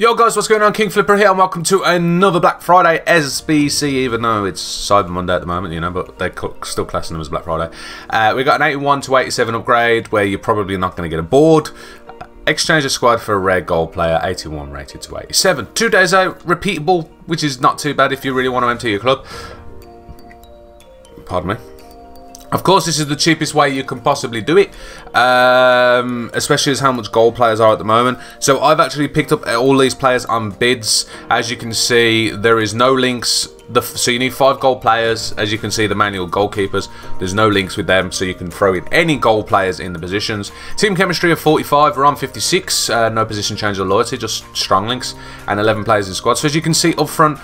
Yo guys, what's going on? Kingflipper here, and welcome to another Black Friday SBC, even though it's Cyber Monday at the moment, you know, but they're still classing them as Black Friday. We've got an 81 to 87 upgrade, where you're probably not going to get a board. Exchange a squad for a rare gold player, 81 rated to 87. 2 days out, repeatable, which is not too bad if you really want to empty your club. Pardon me. Of course, this is the cheapest way you can possibly do it, especially as how much gold players are at the moment. So I've actually picked up all these players on bids. As you can see, there is no links. So you need 5 gold players. As you can see, the manual goalkeepers, there's no links with them, so you can throw in any gold players in the positions. Team chemistry of 45, we're on 56, no position change or loyalty, just strong links, and 11 players in squad. So as you can see up front,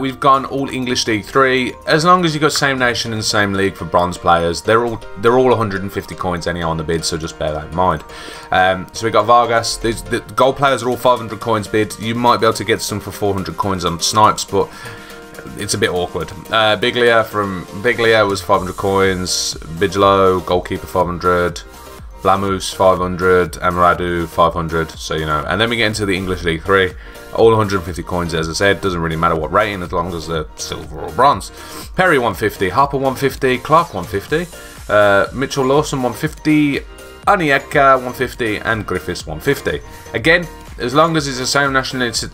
we've gone all English League 3. As long as you've got same nation and same league for bronze players, they're all 150 coins anyhow on the bid, so just bear that in mind. So we got Vargas. The gold players are all 500 coins bid. You might be able to get some for 400 coins on snipes, but it's a bit awkward. Biglia was 500 coins. Bigelow, goalkeeper, 500. Blamus, 500. Amaradu, 500. So, you know. And then we get into the English League 3. All 150 coins, as I said. Doesn't really matter what rating as long as they're silver or bronze. Perry, 150. Harper, 150. Clark, 150. Mitchell Lawson, 150. Onyeka, 150. And Griffiths, 150. Again, as long as it's the same nationality.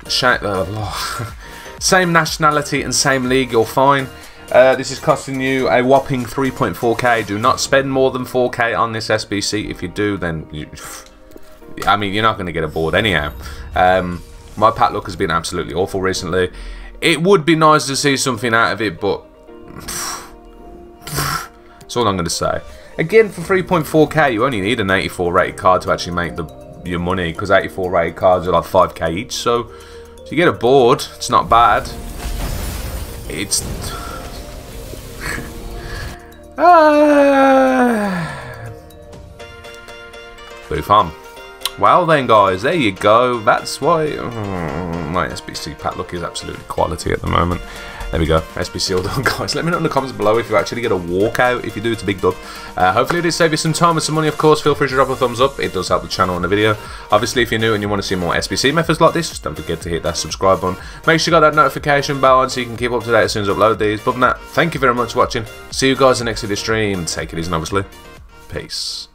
Same nationality and same league, you're fine. This is costing you a whopping 3.4k. Do not spend more than 4k on this SBC. If you do, then you're not going to get a board anyhow. My pat luck has been absolutely awful recently. It would be nice to see something out of it, but that's all I'm going to say. Again, for 3.4k, you only need an 84 rated card to actually make your money, because 84 rated cards are like 5k each, so if you get a board, it's not bad. It's Boofarm. Well then guys, there you go. That's why my SBC pat luck is absolutely quality at the moment. There we go, SBC all done guys. Let me know in the comments below if you actually get a walkout. If you do, it's a big dub. Hopefully it did save you some time and some money, of course. Feel free to drop a thumbs up. It does help the channel and the video. Obviously, if you're new and you want to see more SBC methods like this, just don't forget to hit that subscribe button. Make sure you got that notification bell on so you can keep up to date as soon as I upload these. But than that, thank you very much for watching. See you guys in the next video stream. Take it easy, obviously. Peace.